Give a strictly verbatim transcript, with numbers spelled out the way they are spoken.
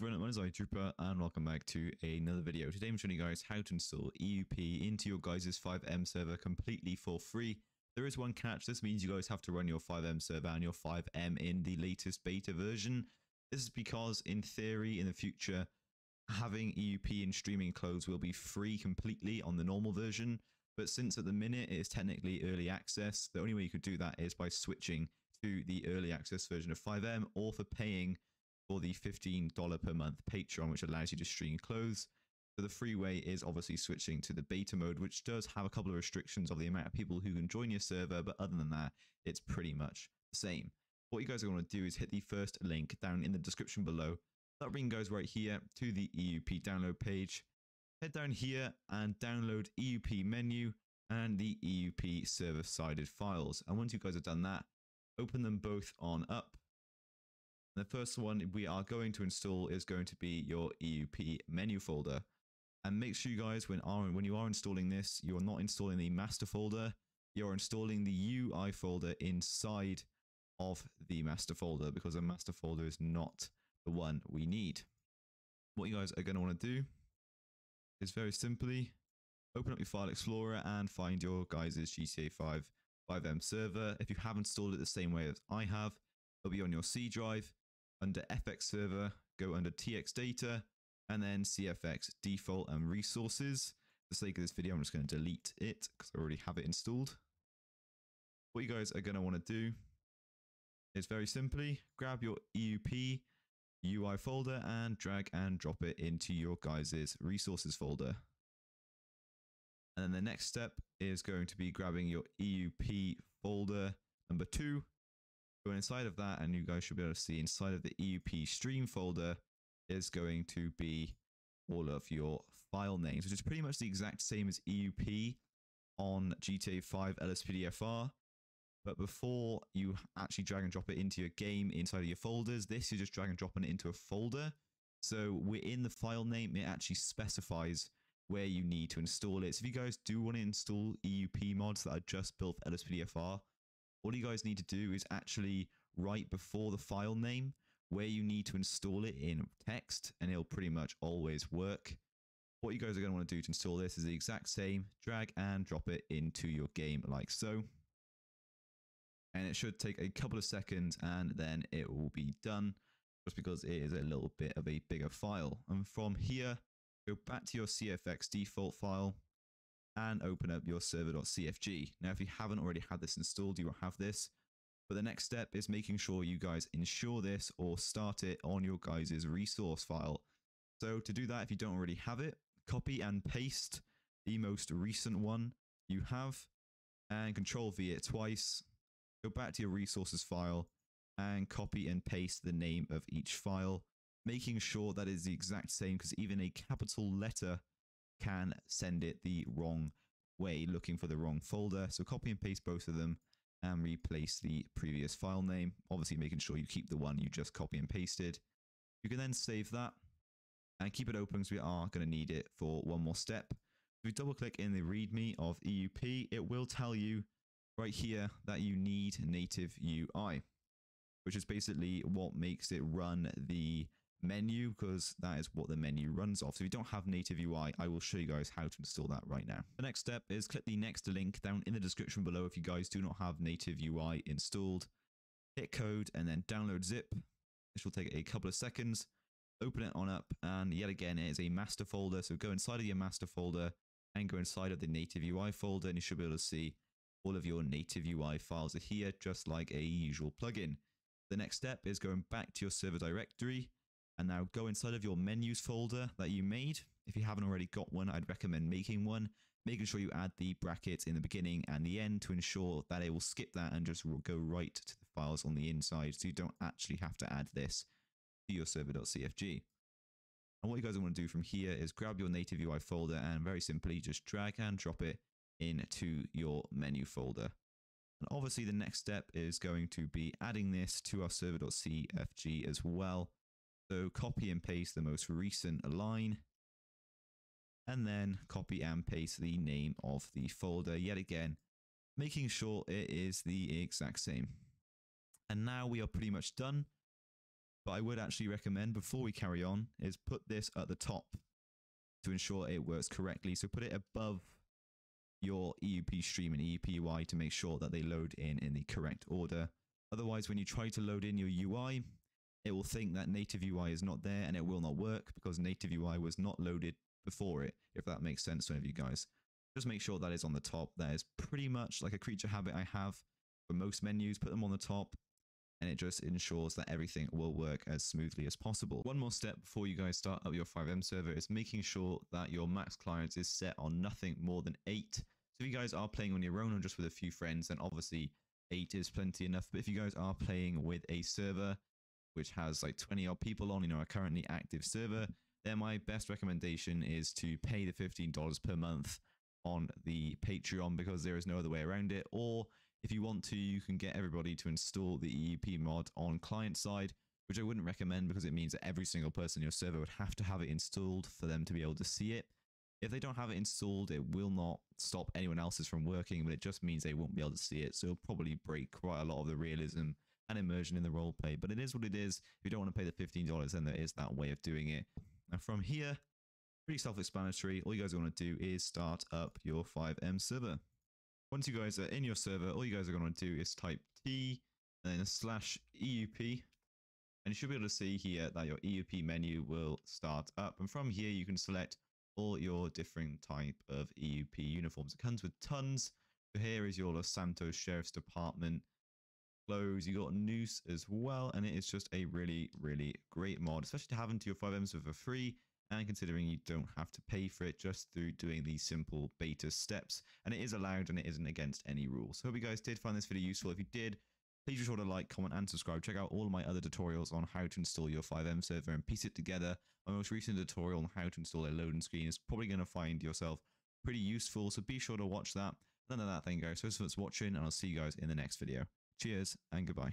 everyone, my name is iTrooper and welcome back to another video. Today I'm showing you guys how to install E U P into your guys' FiveM server completely for free. There is one catch. This means you guys have to run your FiveM server and your FiveM in the latest beta version. This is because in theory in the future having E U P and streaming clothes will be free completely on the normal version, but since at the minute it is technically early access, the only way you could do that is by switching to the early access version of FiveM or for paying for the fifteen dollars per month Patreon, which allows you to stream clothes. So the free way is obviously switching to the beta mode, which does have a couple of restrictions of the amount of people who can join your server, but other than that, it's pretty much the same. What you guys are going to do is hit the first link down in the description below. That'll bring you guys right here to the E U P download page. Head down here and download E U P menu and the E U P server-sided files. And once you guys have done that, open them both on up. The first one we are going to install is going to be your E U P menu folder. And make sure you guys, when, are, when you are installing this, you're not installing the master folder. You're installing the U I folder inside of the master folder, because the master folder is not the one we need. What you guys are going to want to do is very simply open up your file explorer and find your guys' G T A five FiveM server. If you have installed it the same way as I have, it'll be on your C drive. Under F X server, go under T X data and then C F X default and resources. For the sake of this video, I'm just going to delete it because I already have it installed. What you guys are going to want to do is very simply grab your E U P U I folder and drag and drop it into your guys' resources folder. And then the next step is going to be grabbing your E U P folder number two. Go inside of that and you guys should be able to see inside of the E U P stream folder is going to be all of your file names, which is pretty much the exact same as E U P on G T A five L S P D F R. But before you actually drag and drop it into your game inside of your folders, this is just drag and dropping it into a folder. So within the file name, it actually specifies where you need to install it. So if you guys do want to install E U P mods that are just built for L S P D F R, all you guys need to do is actually write before the file name where you need to install it in text, and it'll pretty much always work. What you guys are going to want to do to install this is the exact same. Drag and drop it into your game like so. And it should take a couple of seconds and then it will be done, just because it is a little bit of a bigger file. And from here, go back to your C F X default file and open up your server.cfg. Now, if you haven't already had this installed, you will have this. But the next step is making sure you guys ensure this or start it on your guys' resource file. So to do that, if you don't already have it, copy and paste the most recent one you have and control V it twice. Go back to your resources file and copy and paste the name of each file, making sure that is the exact same, because even a capital letter can send it the wrong way, looking for the wrong folder. So copy and paste both of them and replace the previous file name, obviously making sure you keep the one you just copy and pasted. You can then save that and keep it open, because we are going to need it for one more step. If you double click in the readme of E U P, it will tell you right here that you need native U I, which is basically what makes it run the menu, because that is what the menu runs off. So if you don't have native U I, I will show you guys how to install that right now. The next step is click the next link down in the description below if you guys do not have native U I installed. Hit code and then download zip. This will take a couple of seconds. Open it on up, and yet again it is a master folder, so go inside of your master folder and go inside of the native U I folder, and you should be able to see all of your native U I files are here, just like a usual plugin. The next step is going back to your server directory and now go inside of your menus folder that you made. If you haven't already got one, I'd recommend making one, making sure you add the brackets in the beginning and the end to ensure that it will skip that and just go right to the files on the inside, so you don't actually have to add this to your server.cfg. And what you guys want to do from here is grab your native U I folder and very simply just drag and drop it into your menu folder. And obviously the next step is going to be adding this to our server.cfg as well. So copy and paste the most recent line and then copy and paste the name of the folder, yet again making sure it is the exact same. And now we are pretty much done. but I would actually recommend, before we carry on, is put this at the top to ensure it works correctly. So put it above your E U P stream and E U P U I to make sure that they load in in the correct order. Otherwise, when you try to load in your U I, it will think that native U I is not there and it will not work because native U I was not loaded before it, if that makes sense to any of you guys. Just make sure that is on the top. That is pretty much like a creature habit I have for most menus. Put them on the top and it just ensures that everything will work as smoothly as possible. One more step before you guys start up your FiveM server is making sure that your max clients is set on nothing more than eight. So if you guys are playing on your own or just with a few friends, then obviously eight is plenty enough. But if you guys are playing with a server which has like twenty odd people on, you know, a currently active server, then my best recommendation is to pay the fifteen dollars per month on the Patreon, because there is no other way around it. Or if you want to, you can get everybody to install the E U P mod on client side, which I wouldn't recommend because it means that every single person in your server would have to have it installed for them to be able to see it. If they don't have it installed, it will not stop anyone else's from working, but it just means they won't be able to see it. So it'll probably break quite a lot of the realism and immersion in the roleplay. But it is what it is. If you don't want to pay the fifteen dollars, then there is that way of doing it. And from here, pretty self-explanatory. All you guys want to do is start up your FiveM server. Once you guys are in your server, all you guys are going to do is type T and then slash E U P. And you should be able to see here that your E U P menu will start up. And from here, you can select all your different type of E U P uniforms. It comes with tons. So here is your Los Santos Sheriff's Department. Clothes. You got Noose as well. And it is just a really, really great mod, especially to have into your FiveM server for free. And considering you don't have to pay for it just through doing these simple beta steps. And it is allowed and it isn't against any rules. So hope you guys did find this video useful. If you did, please be sure to like, comment, and subscribe. Check out all of my other tutorials on how to install your FiveM server and piece it together. My most recent tutorial on how to install a loading screen is probably going to find yourself pretty useful. So be sure to watch that. None of that, thank you guys so much for watching, and I'll see you guys in the next video. Cheers and goodbye.